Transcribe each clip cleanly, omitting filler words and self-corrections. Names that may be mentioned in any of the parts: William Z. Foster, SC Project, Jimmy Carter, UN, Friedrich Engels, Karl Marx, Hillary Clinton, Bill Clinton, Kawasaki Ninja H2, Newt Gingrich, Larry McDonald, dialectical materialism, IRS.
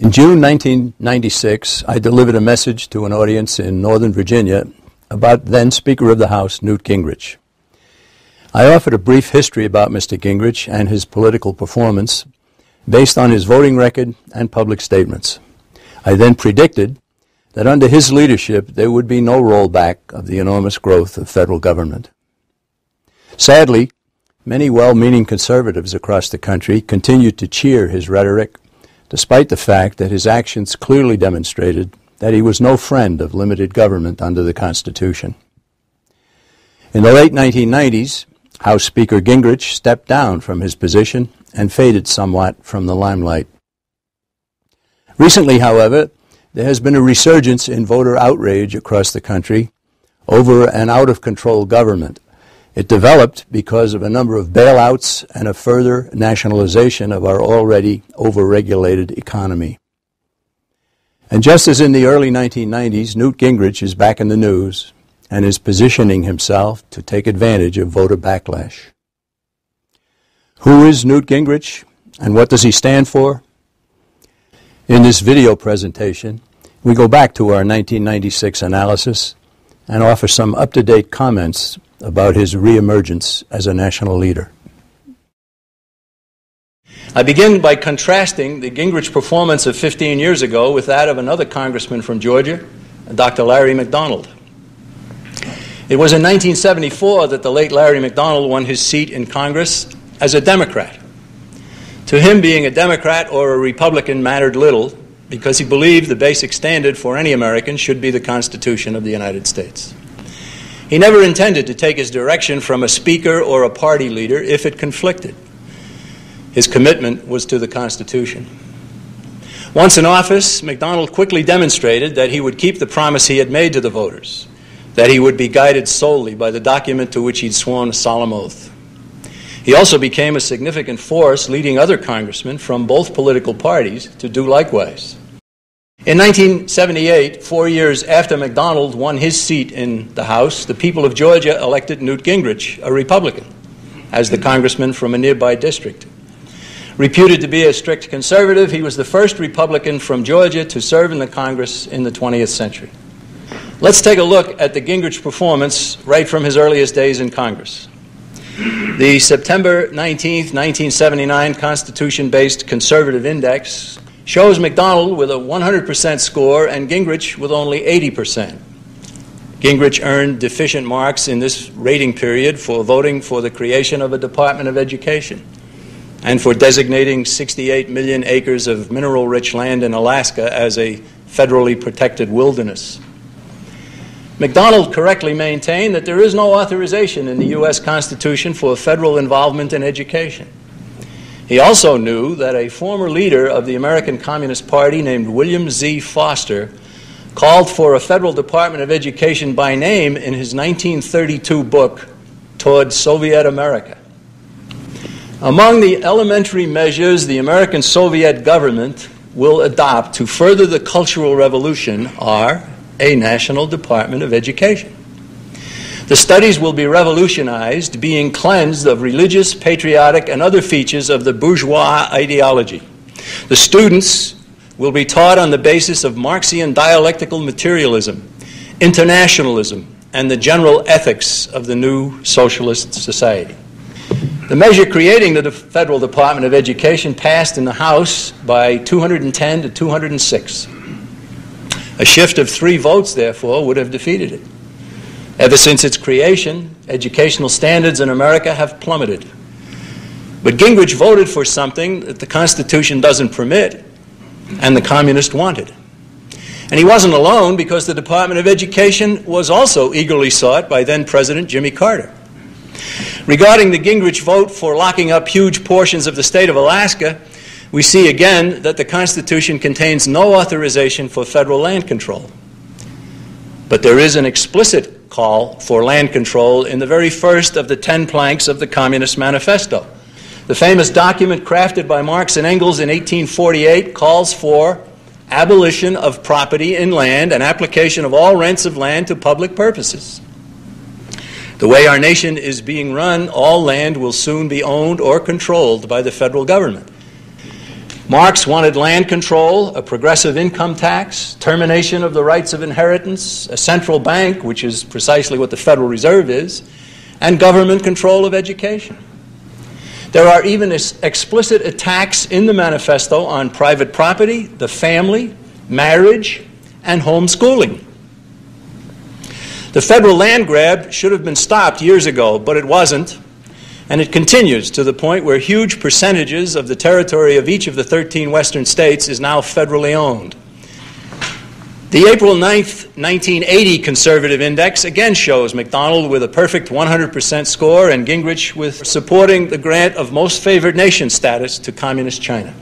In June 1996, I delivered a message to an audience in Northern Virginia about then Speaker of the House, Newt Gingrich. I offered a brief history about Mr. Gingrich and his political performance based on his voting record and public statements. I then predicted that under his leadership there would be no rollback of the enormous growth of federal government. Sadly, many well-meaning conservatives across the country continued to cheer his rhetoric, despite the fact that his actions clearly demonstrated that he was no friend of limited government under the Constitution. In the late 1990s, House Speaker Gingrich stepped down from his position and faded somewhat from the limelight. Recently, however, there has been a resurgence in voter outrage across the country over an out-of-control government. It developed because of a number of bailouts and a further nationalization of our already over-regulated economy. And just as in the early 1990s, Newt Gingrich is back in the news and is positioning himself to take advantage of voter backlash. Who is Newt Gingrich, and what does he stand for? In this video presentation, we go back to our 1996 analysis and offer some up-to-date comments about his reemergence as a national leader. I begin by contrasting the Gingrich performance of 15 years ago with that of another congressman from Georgia, Dr. Larry McDonald. It was in 1974 that the late Larry McDonald won his seat in Congress as a Democrat. To him, being a Democrat or a Republican mattered little because he believed the basic standard for any American should be the Constitution of the United States. He never intended to take his direction from a speaker or a party leader if it conflicted. His commitment was to the Constitution. Once in office, McDonald quickly demonstrated that he would keep the promise he had made to the voters, that he would be guided solely by the document to which he'd sworn a solemn oath. He also became a significant force, leading other congressmen from both political parties to do likewise. In 1978, 4 years after McDonald won his seat in the House, the people of Georgia elected Newt Gingrich, a Republican, as the congressman from a nearby district. Reputed to be a strict conservative, he was the first Republican from Georgia to serve in the Congress in the 20th century. Let's take a look at the Gingrich performance right from his earliest days in Congress. The September 19, 1979 Constitution-based Conservative Index shows McDonald with a 100% score and Gingrich with only 80%. Gingrich earned deficient marks in this rating period for voting for the creation of a Department of Education and for designating 68 million acres of mineral-rich land in Alaska as a federally protected wilderness. McDonald correctly maintained that there is no authorization in the U.S. Constitution for federal involvement in education. He also knew that a former leader of the American Communist Party named William Z. Foster called for a federal Department of Education by name in his 1932 book, Toward Soviet America. Among the elementary measures the American Soviet government will adopt to further the Cultural Revolution are a National Department of Education. The studies will be revolutionized, being cleansed of religious, patriotic, and other features of the bourgeois ideology. The students will be taught on the basis of Marxian dialectical materialism, internationalism, and the general ethics of the new socialist society. The measure creating the Federal Department of Education passed in the House by 210 to 206. A shift of 3 votes, therefore, would have defeated it. Ever since its creation, educational standards in America have plummeted. But Gingrich voted for something that the Constitution doesn't permit and the communists wanted. And he wasn't alone, because the Department of Education was also eagerly sought by then-President Jimmy Carter. Regarding the Gingrich vote for locking up huge portions of the state of Alaska, we see again that the Constitution contains no authorization for federal land control. But there is an explicit call for land control in the very first of the 10 planks of the Communist Manifesto. The famous document crafted by Marx and Engels in 1848 calls for abolition of property in land and application of all rents of land to public purposes. The way our nation is being run, all land will soon be owned or controlled by the federal government. Marx wanted land control, a progressive income tax, termination of the rights of inheritance, a central bank, which is precisely what the Federal Reserve is, and government control of education. There are even explicit attacks in the manifesto on private property, the family, marriage, and homeschooling. The federal land grab should have been stopped years ago, but it wasn't. And it continues to the point where huge percentages of the territory of each of the 13 western states is now federally owned. The April 9th, 1980 Conservative Index again shows McDonald with a perfect 100% score and Gingrich with supporting the grant of most favored nation status to Communist China.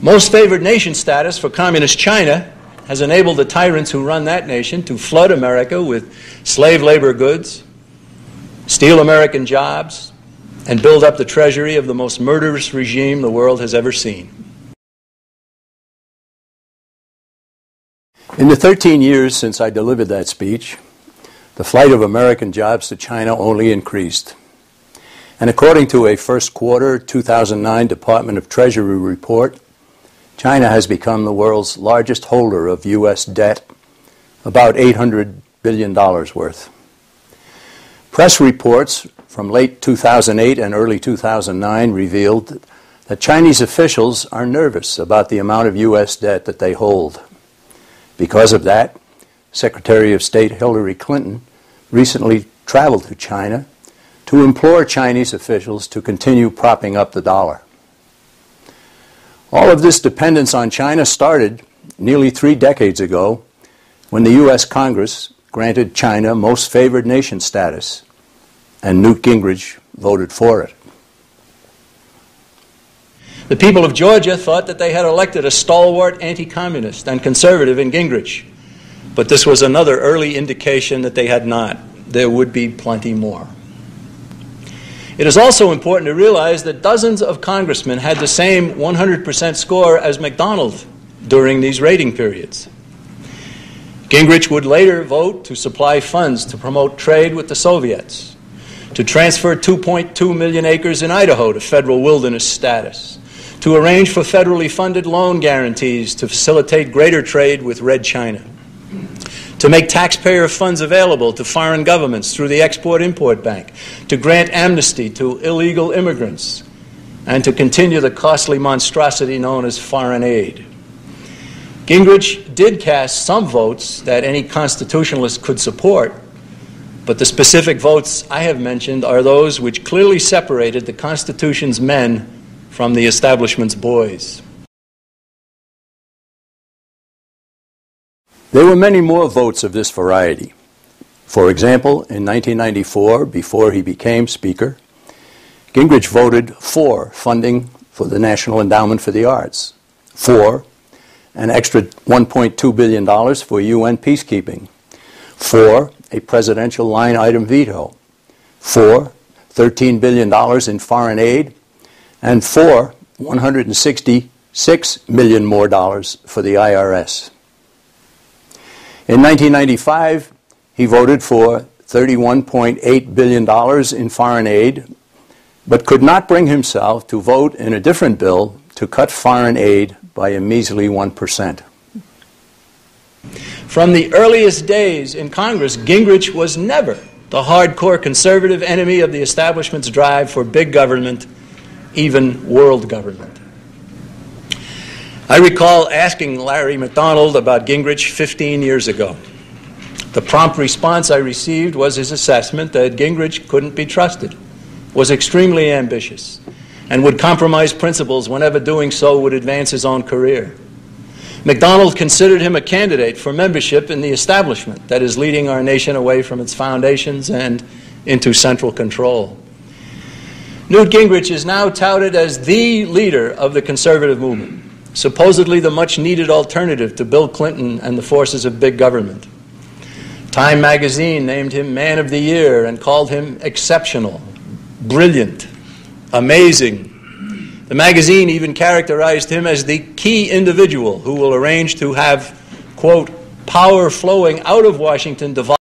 Most favored nation status for Communist China has enabled the tyrants who run that nation to flood America with slave labor goods, steal American jobs, and build up the treasury of the most murderous regime the world has ever seen. In the 13 years since I delivered that speech, the flight of American jobs to China only increased. And according to a first quarter 2009 Department of Treasury report, China has become the world's largest holder of U.S. debt, about $800 billion worth. Press reports from late 2008 and early 2009 revealed that Chinese officials are nervous about the amount of U.S. debt that they hold. Because of that, Secretary of State Hillary Clinton recently traveled to China to implore Chinese officials to continue propping up the dollar. All of this dependence on China started nearly 3 decades ago when the U.S. Congress granted China most favored nation status, and Newt Gingrich voted for it. The people of Georgia thought that they had elected a stalwart anti-communist and conservative in Gingrich, but this was another early indication that they had not. There would be plenty more. It is also important to realize that dozens of congressmen had the same 100% score as McDonald during these rating periods. Gingrich would later vote to supply funds to promote trade with the Soviets, to transfer 2.2 million acres in Idaho to federal wilderness status, to arrange for federally funded loan guarantees to facilitate greater trade with Red China, to make taxpayer funds available to foreign governments through the Export-Import Bank, to grant amnesty to illegal immigrants, and to continue the costly monstrosity known as foreign aid. Gingrich did cast some votes that any constitutionalist could support, but the specific votes I have mentioned are those which clearly separated the Constitution's men from the establishment's boys. There were many more votes of this variety. For example, in 1994, before he became Speaker, Gingrich voted for funding for the National Endowment for the Arts, for an extra $1.2 billion for UN peacekeeping, for a presidential line item veto, for $13 billion in foreign aid, and for $166 million more for the IRS. In 1995, he voted for $31.8 billion in foreign aid, but could not bring himself to vote in a different bill to cut foreign aid by a measly 1%. From the earliest days in Congress, Gingrich was never the hardcore conservative enemy of the establishment's drive for big government, even world government. I recall asking Larry McDonald about Gingrich 15 years ago. The prompt response I received was his assessment that Gingrich couldn't be trusted, was extremely ambitious, and would compromise principles whenever doing so would advance his own career. McDonald considered him a candidate for membership in the establishment that is leading our nation away from its foundations and into central control. Newt Gingrich is now touted as the leader of the conservative movement, supposedly the much-needed alternative to Bill Clinton and the forces of big government. Time magazine named him Man of the Year and called him exceptional, brilliant, amazing. The magazine even characterized him as the key individual who will arrange to have, quote, power flowing out of Washington